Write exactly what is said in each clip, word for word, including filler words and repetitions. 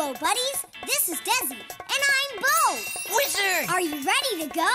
Bo buddies. This is Desi, and I'm Bo. Wizard! Are you ready to go?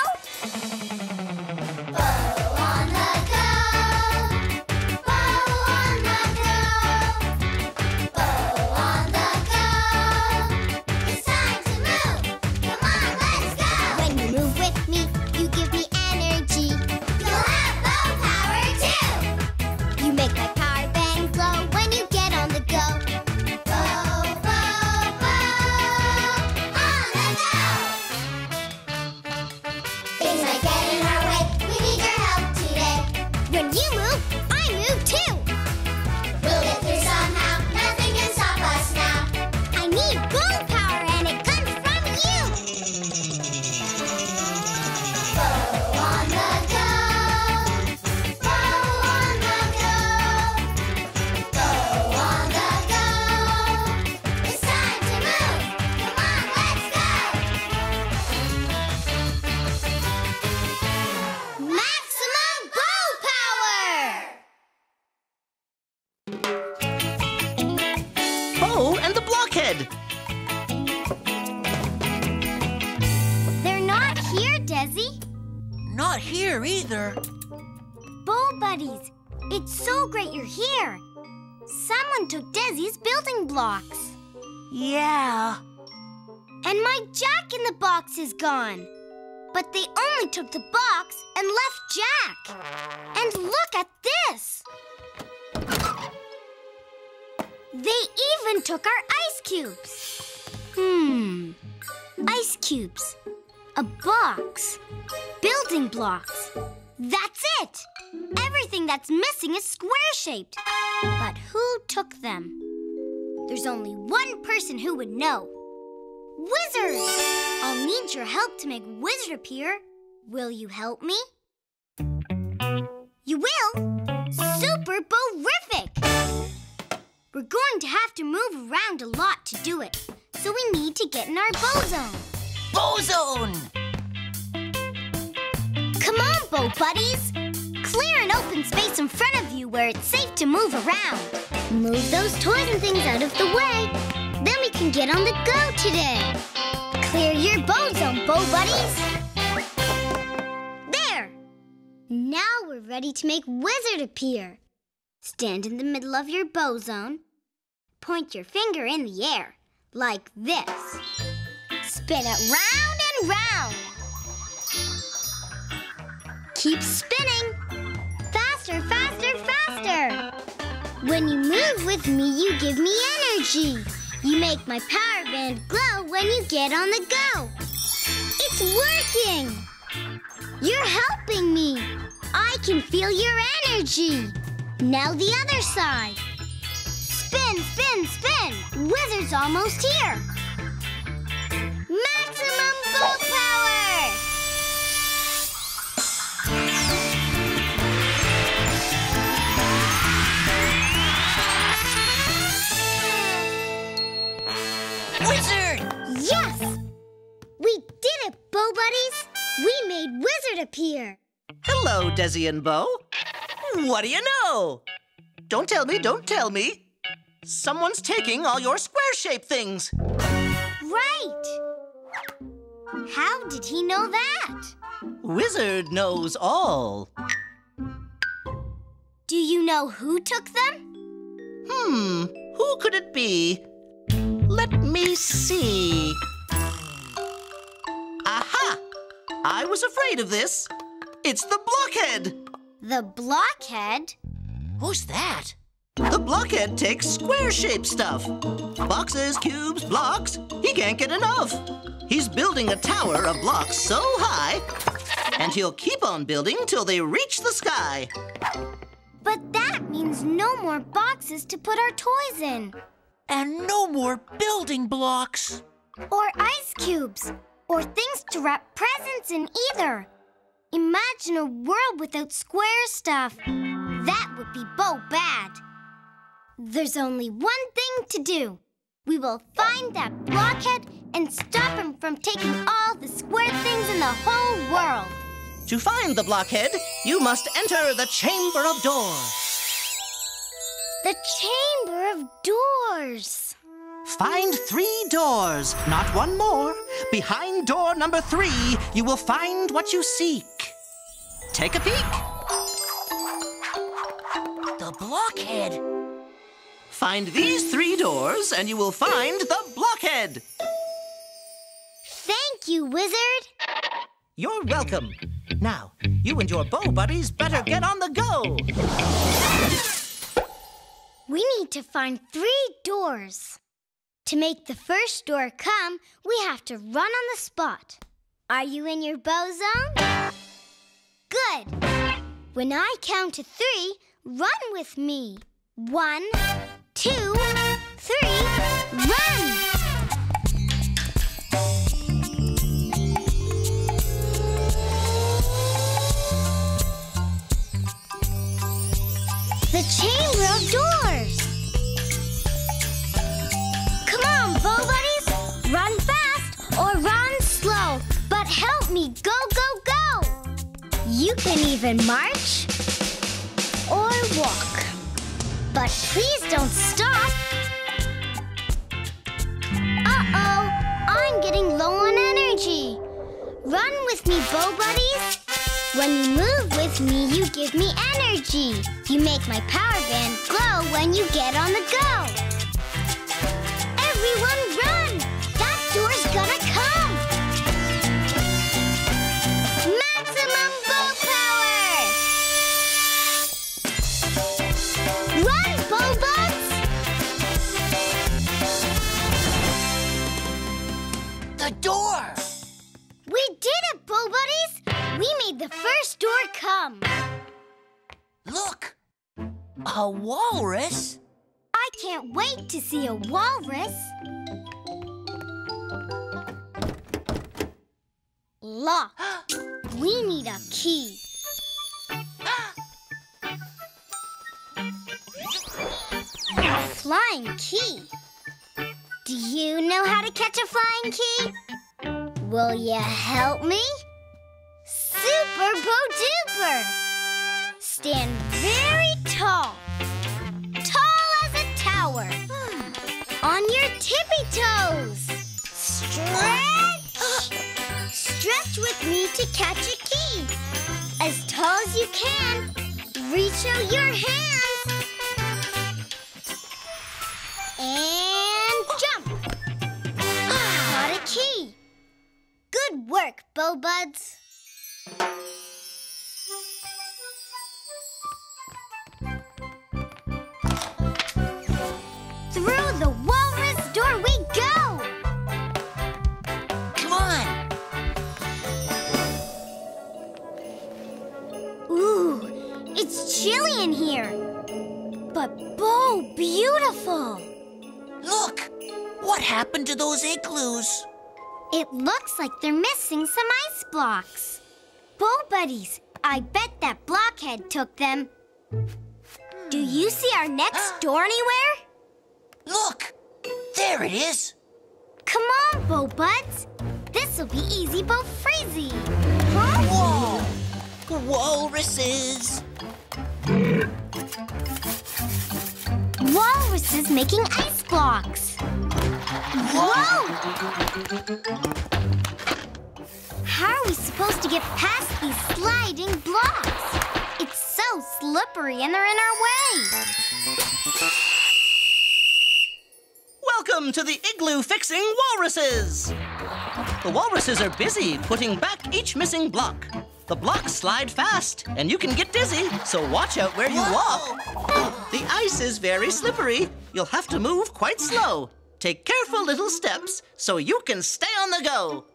And the Blockhead! They're not here, Desi. Not here either. Bo buddies, it's so great you're here. Someone took Desi's building blocks. Yeah. And my jack-in-the-box is gone. But they only took the box and left Jack. And look at this! They even took our ice cubes. Hmm. Ice cubes. A box. Building blocks. That's it! Everything that's missing is square-shaped. But who took them? There's only one person who would know. Wizard! I'll need your help to make Wizard appear. Will you help me? You will? Super-bo-rific! We're going to have to move around a lot to do it, so we need to get in our Bo Zone. Bo Zone! Come on, Bo buddies! Clear an open space in front of you where it's safe to move around. Move those toys and things out of the way. Then we can get on the go today. Clear your Bo Zone, Bo buddies! There! Now we're ready to make Wizard appear. Stand in the middle of your Bo Zone. Point your finger in the air, like this. Spin it round and round. Keep spinning. Faster, faster, faster. When you move with me, you give me energy. You make my power band glow when you get on the go. It's working. You're helping me. I can feel your energy. Now the other side. Spin, spin, spin. Wizard's almost here. Maximum Bo power! Wizard! Yes! We did it, Bo buddies. We made Wizard appear. Hello, Desi and Bo. What do you know? Don't tell me, don't tell me. Someone's taking all your square-shaped things. Right. How did he know that? Wizard knows all. Do you know who took them? Hmm, who could it be? Let me see. Aha! I was afraid of this. It's the Blockhead. The Blockhead? Who's that? The Blockhead takes square-shaped stuff. Boxes, cubes, blocks. He can't get enough. He's building a tower of blocks so high, and he'll keep on building till they reach the sky. But that means no more boxes to put our toys in. And no more building blocks. Or ice cubes. Or things to wrap presents in either. Imagine a world without square stuff. That would be Bo bad. There's only one thing to do. We will find that Blockhead and stop him from taking all the square things in the whole world. To find the Blockhead, you must enter the Chamber of Doors. The Chamber of Doors. Find three doors, not one more. Behind door number three, you will find what you seek. Take a peek. The Blockhead. Find these three doors, and you will find the Blockhead. Thank you, Wizard. You're welcome. Now, you and your Bo buddies better get on the go. We need to find three doors. To make the first door come, we have to run on the spot. Are you in your Bo zone? Good. When I count to three, run with me. One, two, three, run! The Chamber of Doors! Come on, Bo buddies! Run fast or run slow, but help me go, go, go! You can even march or walk, but please don't stop! Uh-oh, I'm getting low on energy. Run with me, Bo buddies! When you move with me, you give me energy. You make my power band glow when you get on the go. Everyone run! That door's gonna come! Maximum Bo power! Run, Bo Buds! The door! We did it, Bo buddies! We made the first door come. Look, a walrus? I can't wait to see a walrus. Locked. We need a key. A flying key. Do you know how to catch a flying key? Will you help me? Super Bo Duper! Stand very tall. Tall as a tower. On your tippy toes. Stretch. Stretch with me to catch a key. As tall as you can, reach out your hands. And jump. Got a key. Good work, Bo Buds. Through the walrus door we go! Come on! Ooh, it's chilly in here. But Bo, beautiful! Look! What happened to those igloos? It looks like they're missing some ice blocks. Bo buddies, I bet that Blockhead took them. Do you see our next door anywhere? Look! There it is! Come on, Bo Buds! This'll be easy, Bo Freezy! Huh? Whoa! Walruses! Walruses making ice blocks! Whoa! How are we supposed to get past these sliding blocks? It's so slippery and they're in our way. Welcome to the igloo-fixing walruses. The walruses are busy putting back each missing block. The blocks slide fast and you can get dizzy, so watch out where you walk. The ice is very slippery. You'll have to move quite slow. Take careful little steps so you can stay on the go.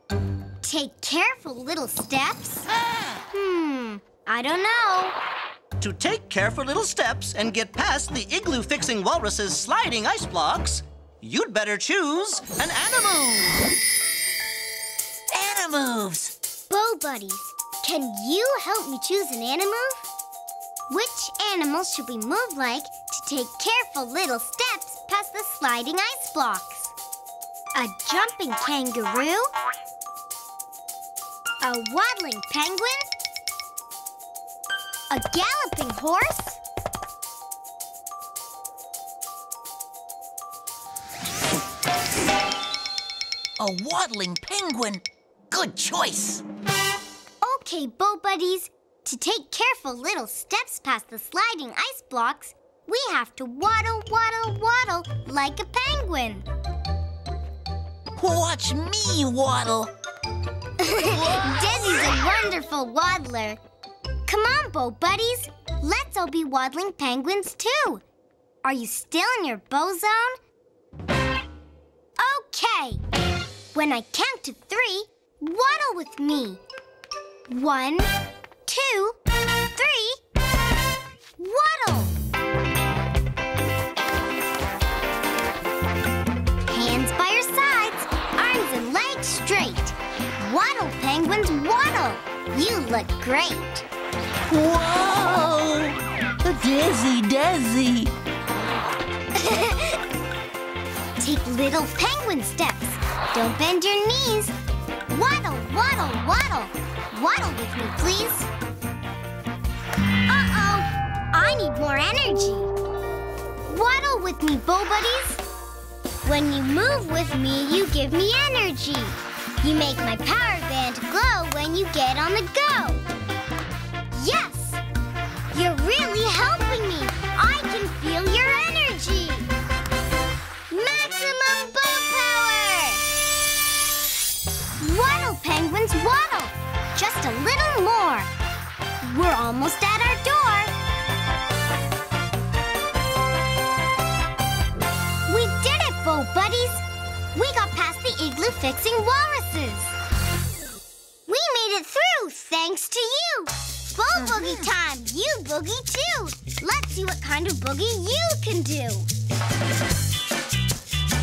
Take careful little steps? Hmm, I don't know. To take careful little steps and get past the igloo-fixing walrus's sliding ice blocks, you'd better choose an Animove. Animoves! Bo buddies, can you help me choose an Animove? Which animal should we move like to take careful little steps past the sliding ice blocks? A jumping kangaroo? A waddling penguin? A galloping horse? A waddling penguin. Good choice. Okay, Bo Buddies. To take careful little steps past the sliding ice blocks, we have to waddle, waddle, waddle like a penguin. Watch me waddle. Desi's a wonderful waddler. Come on, Bo Buddies. Let's all be waddling penguins, too. Are you still in your Bo Zone? Okay. When I count to three, waddle with me. One, two, three, waddle. Hands by your sides, arms and legs straight. Waddle, penguins, waddle. You look great. Whoa! Dizzy, dizzy. Take little penguin steps. Don't bend your knees. Waddle, waddle, waddle. Waddle with me, please. Uh-oh. I need more energy. Waddle with me, Bo Buddies. When you move with me, you give me energy. You make my power band glow when you get on the go. Yes! You're really helping me. I can feel your energy. Maximum Bo power! Waddle, penguins, waddle. Just a little more. We're almost at our door. We did it, Bo Buddies. We got past the igloo-fixing walruses. We made it through, thanks to you. Bo Boogie time, you boogie too. Let's see what kind of boogie you can do.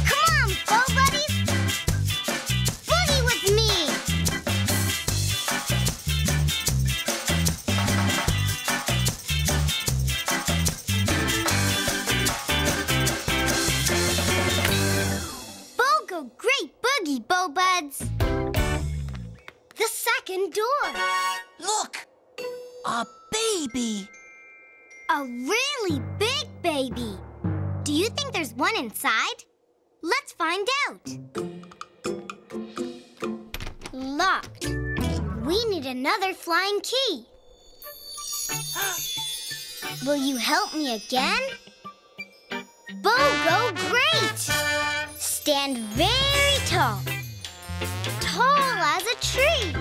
Come on, Bo Buddies. Boogie with me. Great boogie, Bo Buds. The second door. Look, a baby. A really big baby. Do you think there's one inside? Let's find out. Locked. We need another flying key. Will you help me again? Bo Go Great! Stand very tall, tall as a tree,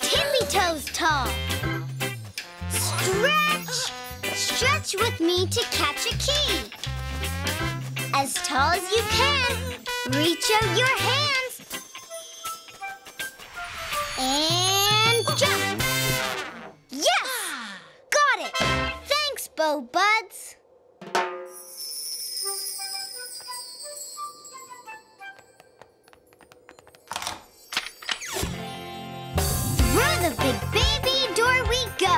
tippy-toes tall. Stretch, stretch with me to catch a key. As tall as you can, reach out your hands. And jump. Yes! Got it! Thanks, Bo Buds. Through the big baby door we go.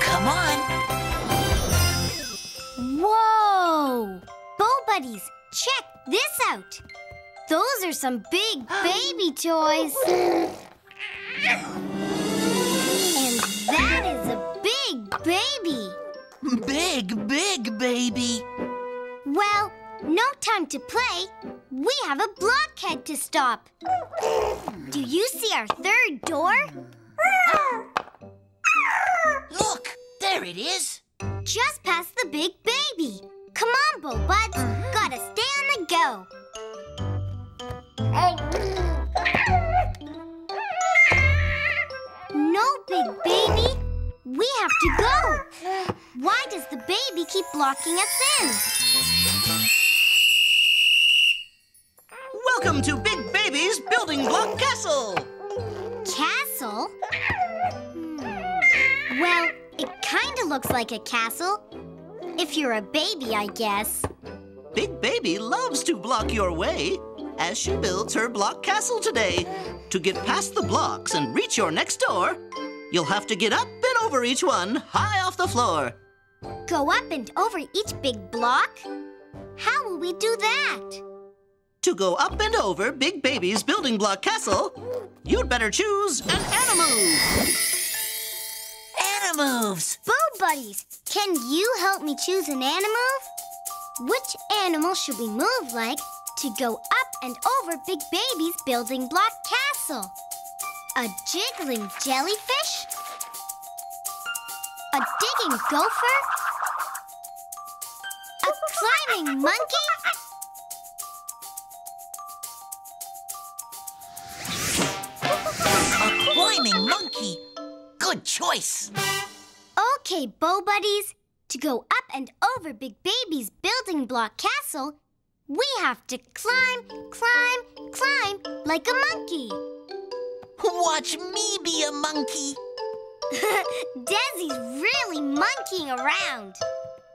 Come on. Whoa! Bo Buddies, check this out. Those are some big baby toys. And that is a big baby. Big, big baby. Well, no time to play. We have a blockhead to stop. Do you see our third door? Look, there it is. Just past the big baby. Come on, Bo Buds. Uh-huh. Gotta stay on the go. No, big baby. We have to go. Why does the baby keep blocking us in? Welcome to Big Baby's Building Block Castle! Castle? Hmm. Well, it kinda looks like a castle. If you're a baby, I guess. Big Baby loves to block your way as she builds her block castle today. To get past the blocks and reach your next door, you'll have to get up and over each one, high off the floor. Go up and over each big block? How will we do that? To go up and over Big Baby's building block castle, you'd better choose an Animove. Animoves! Bo Buddies, can you help me choose an Animove? Which animal should we move like to go up and over Big Baby's building block castle. A jiggling jellyfish, a digging gopher, a climbing monkey, a climbing monkey. Good choice. Okay, Bo Buddies, to go up and over Big Baby's building block castle, we have to climb, climb, climb like a monkey. Watch me be a monkey. Desi's really monkeying around.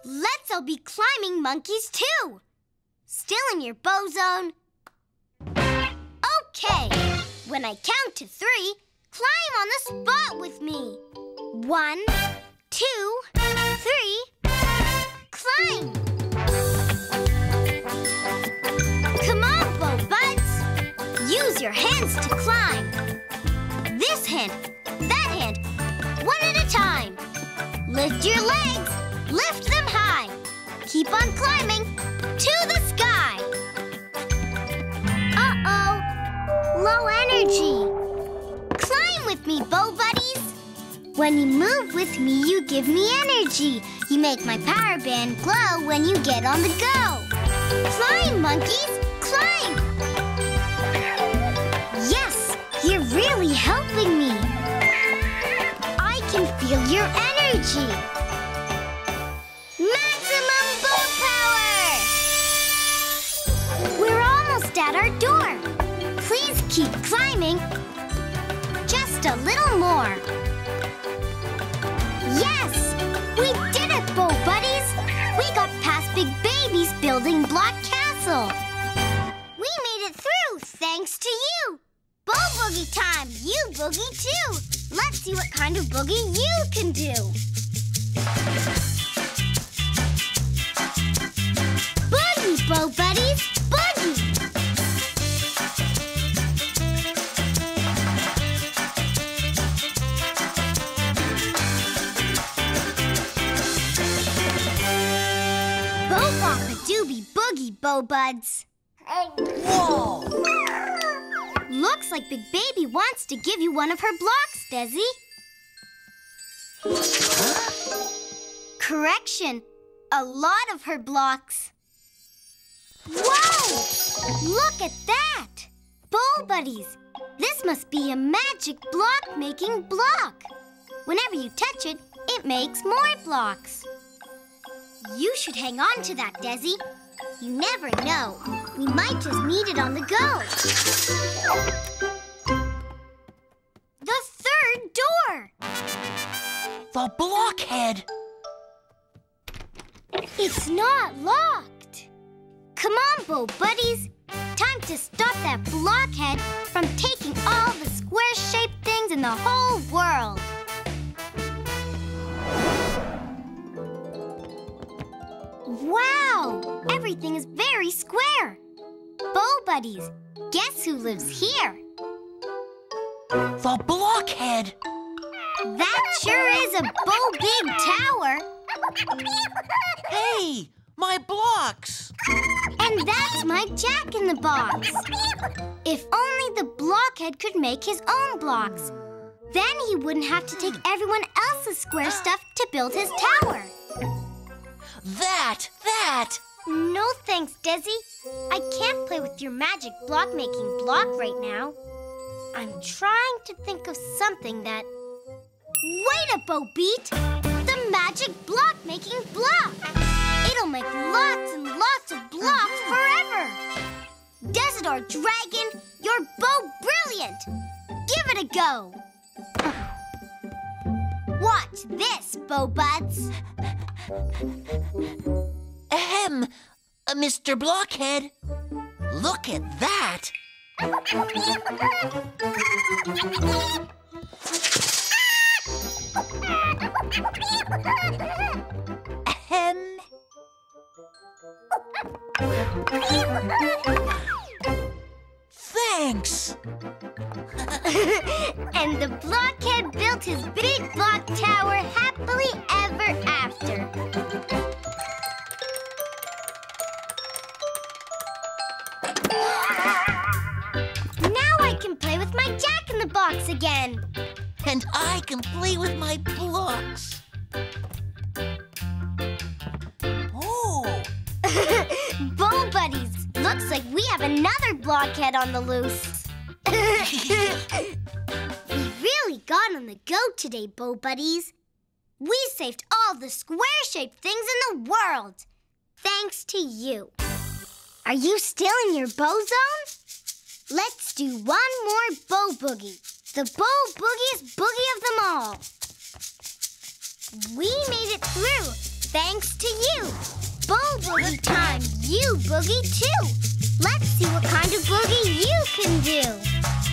Let's all be climbing monkeys too. Still in your Bo Zone. Okay, when I count to three, climb on the spot with me. One, two, three, climb! Come on, Bo Buds! Use your hands to climb. This hand, that hand, one at a time. Lift your legs, lift them high. Keep on climbing to the sky. Uh-oh, low energy. Climb with me, Bo Buddies. When you move with me, you give me energy. You make my power band glow when you get on the go. Climb, monkeys, climb! Yes, you're really helping me. I can feel your energy. Maximum Bo power! We're almost at our door. Please keep climbing. Just a little more. Yes! We did it, Bo Buddies! We got past Big Baby's building block castle! We made it through thanks to you! Bo Boogie time! You boogie too! Let's see what kind of boogie you can do! Boogie, Bo Buddies! Boogie! Doobie boogie, Bo Buds. Whoa! Looks like Big Baby wants to give you one of her blocks, Desi. Huh? Correction, a lot of her blocks. Whoa! Look at that! Bo Buddies, this must be a magic block-making block. Whenever you touch it, it makes more blocks. You should hang on to that, Desi. You never know. We might just need it on the go. The third door. The Blockhead. It's not locked. Come on, Bo Buddies. Time to stop that Blockhead from taking all the square-shaped things in the whole world. Wow! Everything is very square. Bo Buddies, guess who lives here? The Blockhead! That sure is a Bo Big Tower! Hey! My blocks! And that's my Jack-in-the-Box! If only the Blockhead could make his own blocks. Then he wouldn't have to take everyone else's square stuff to build his tower. That! That! No thanks, Desi. I can't play with your magic block-making block right now. I'm trying to think of something that... Wait a Bo Beat! The magic block-making block! It'll make lots and lots of blocks forever! Desidor Dragon, you're Bo Brilliant! Give it a go! Watch this, Bo Buds! Ahem, uh, Mister Blockhead. Look at that. Ahem. Thanks. And the Blockhead built his big block tower happily ever after. and I can play with my blocks. Oh! Bo Buddies, looks like we have another blockhead on the loose. We really got on the go today, Bo Buddies. We saved all the square-shaped things in the world, thanks to you. Are you still in your Bo Zone? Let's do one more Bo Boogie, the Bo Boogie's boogie of them all. We made it through, thanks to you. Bo Boogie time, you boogie too. Let's see what kind of boogie you can do.